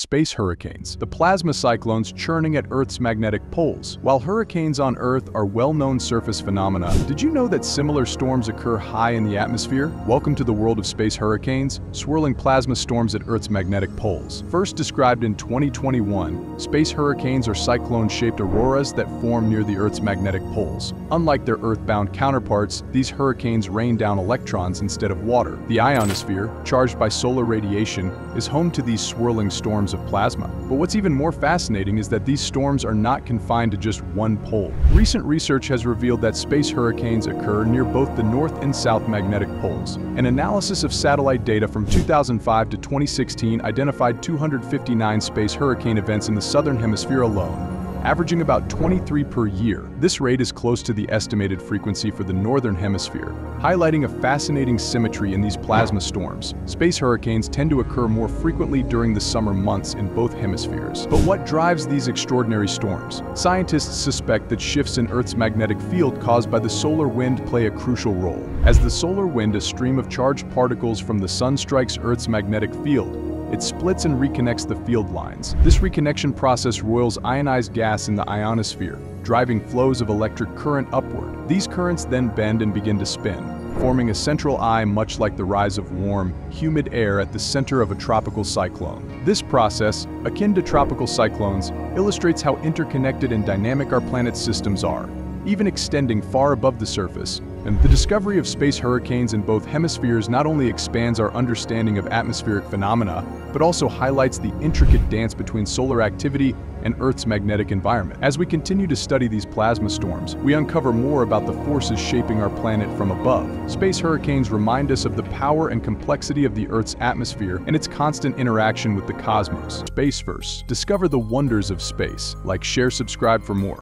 Space hurricanes. The plasma cyclones churning at Earth's magnetic poles. While hurricanes on Earth are well-known surface phenomena, did you know that similar storms occur high in the atmosphere? Welcome to the world of space hurricanes, swirling plasma storms at Earth's magnetic poles. First described in 2021, space hurricanes are cyclone-shaped auroras that form near the Earth's magnetic poles. Unlike their Earth-bound counterparts, these hurricanes rain down electrons instead of water. The ionosphere, charged by solar radiation, is home to these swirling storms of plasma. But what's even more fascinating is that these storms are not confined to just one pole. Recent research has revealed that space hurricanes occur near both the North and South magnetic poles. An analysis of satellite data from 2005 to 2016 identified 259 space hurricane events in the Southern Hemisphere alone, averaging about 23 per year. This rate is close to the estimated frequency for the Northern Hemisphere, highlighting a fascinating symmetry in these plasma storms. Space hurricanes tend to occur more frequently during the summer months in both hemispheres. But what drives these extraordinary storms? Scientists suspect that shifts in Earth's magnetic field caused by the solar wind play a crucial role. As the solar wind, a stream of charged particles from the sun, strikes Earth's magnetic field, it splits and reconnects the field lines. This reconnection process roils ionized gas in the ionosphere, driving flows of electric current upward. These currents then bend and begin to spin, forming a central eye much like the rise of warm, humid air at the center of a tropical cyclone. This process, akin to tropical cyclones, illustrates how interconnected and dynamic our planet's systems are, even extending far above the surface. And the discovery of space hurricanes in both hemispheres not only expands our understanding of atmospheric phenomena, but also highlights the intricate dance between solar activity and Earth's magnetic environment. As we continue to study these plasma storms, we uncover more about the forces shaping our planet from above. Space hurricanes remind us of the power and complexity of the Earth's atmosphere and its constant interaction with the cosmos. SpaceVrse. Discover the wonders of space. Like, share, subscribe for more.